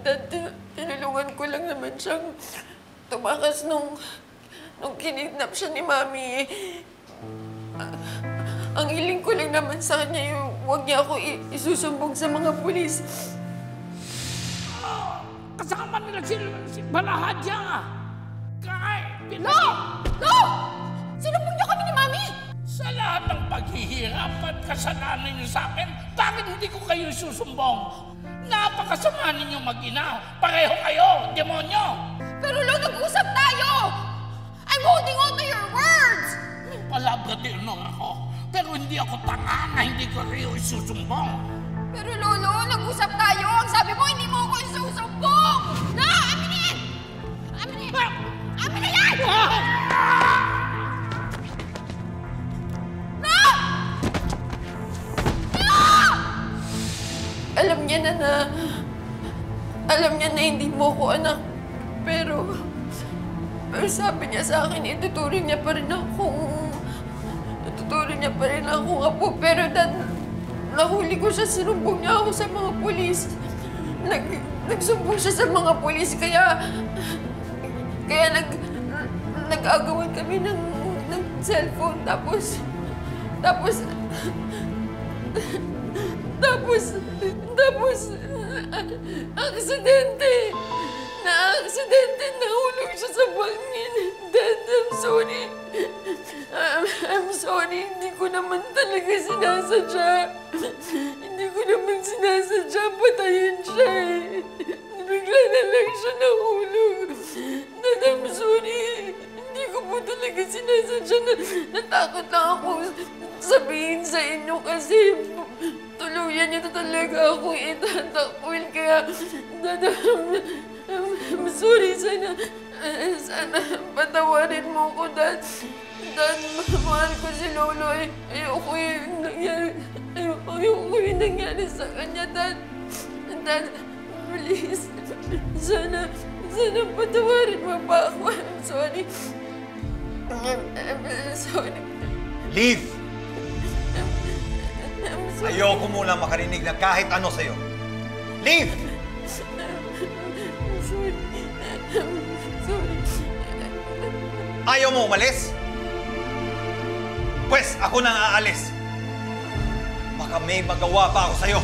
Dad, tinulungan ko lang naman siyang tumakas nung kinidnap siya ni Mami. Ang hiling ko lang naman sa kanya yung huwag niya ako isusumbong sa mga pulis. Kasama nila si Balahadya nga! No! No! Sinumbong niyo kami ni Mami! Sa lahat ng paghihirap at kasalanan niyo sa akin, bakit hindi ko kayo susumbong? Napakasama ninyong mag-ina! Pareho kayo! Demonyo! Pero Lord, nag-usap tayo! I'm holding on to your words! May palabra din ako. Pero hindi ako tanga na hindi ko rin isusumbong. Pero Lolo, nag-usap tayo! Ang sabi mo, hindi mo ako isusumbong! No! Aminin! Aminin! Aminin yan! Alam niya na hindi mo ako anak, pero sabi niya sa akin, ituturing niya pa rin akong apo, pero dad, nahuli ko siya, sinumbong niya ako sa mga pulis. Nagsumbong siya sa mga pulis, kaya nag-agawan kami ng cellphone, tapos, aksidente, nahulog siya sa bangin. Dad, I'm sorry, hindi ko naman talaga sinasadya, patayin siya eh. Bigla na lang siya nahulog. Dad, I'm sorry, hindi ko po talaga sinasadya. Natakot lang ako sabihin sa inyo kasi tuluyan niyo talaga ako itatakwil, kaya I'm sorry, sana patawarin mo ko, Dad, mahal ko si Lolo, ayoko yung nangyari sa kanya, Dad, please, sana patawarin mo ba ako, I'm sorry. Leave! Ayoko muna makarinig na kahit ano sa'yo. Leave! I'm sorry. Ayaw mo umalis? Pwes, ako nang aalis. Baka may magawa pa ako sa'yo.